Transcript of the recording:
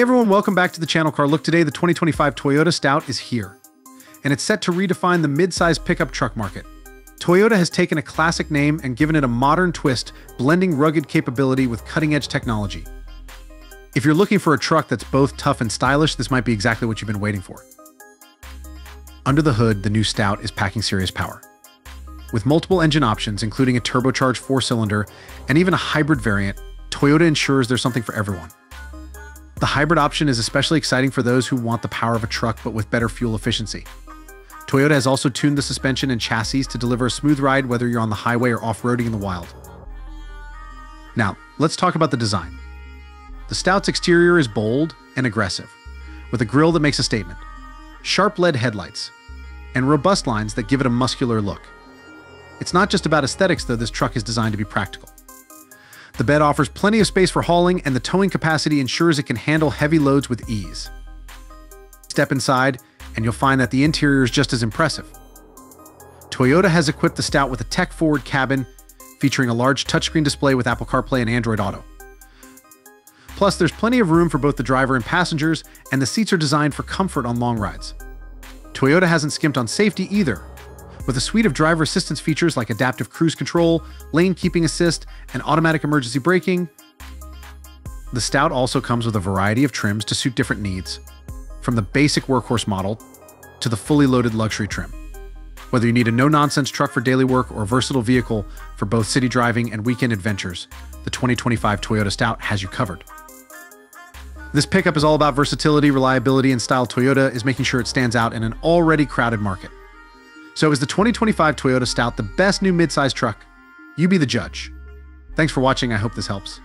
Hey everyone, welcome back to the Channel Car Look. Today, the 2025 Toyota Stout is here, and it's set to redefine the mid-size pickup truck market. Toyota has taken a classic name and given it a modern twist, blending rugged capability with cutting-edge technology. If you're looking for a truck that's both tough and stylish, this might be exactly what you've been waiting for. Under the hood, the new Stout is packing serious power, with multiple engine options, including a turbocharged four-cylinder and even a hybrid variant. Toyota ensures there's something for everyone. The hybrid option is especially exciting for those who want the power of a truck but with better fuel efficiency. Toyota has also tuned the suspension and chassis to deliver a smooth ride whether you're on the highway or off-roading in the wild. Now, let's talk about the design. The Stout's exterior is bold and aggressive, with a grille that makes a statement, sharp LED headlights, and robust lines that give it a muscular look. It's not just about aesthetics, though. This truck is designed to be practical. The bed offers plenty of space for hauling, and the towing capacity ensures it can handle heavy loads with ease. Step inside, and you'll find that the interior is just as impressive. Toyota has equipped the Stout with a tech-forward cabin, featuring a large touchscreen display with Apple CarPlay and Android Auto. Plus, there's plenty of room for both the driver and passengers, and the seats are designed for comfort on long rides. Toyota hasn't skimped on safety either, with a suite of driver assistance features like adaptive cruise control, lane keeping assist, and automatic emergency braking. The Stout also comes with a variety of trims to suit different needs, from the basic workhorse model to the fully loaded luxury trim. Whether you need a no-nonsense truck for daily work or a versatile vehicle for both city driving and weekend adventures, the 2025 Toyota Stout has you covered. This pickup is all about versatility, reliability, and style. Toyota is making sure it stands out in an already crowded market. So is the 2025 Toyota Stout the best new midsize truck? You be the judge. Thanks for watching. I hope this helps.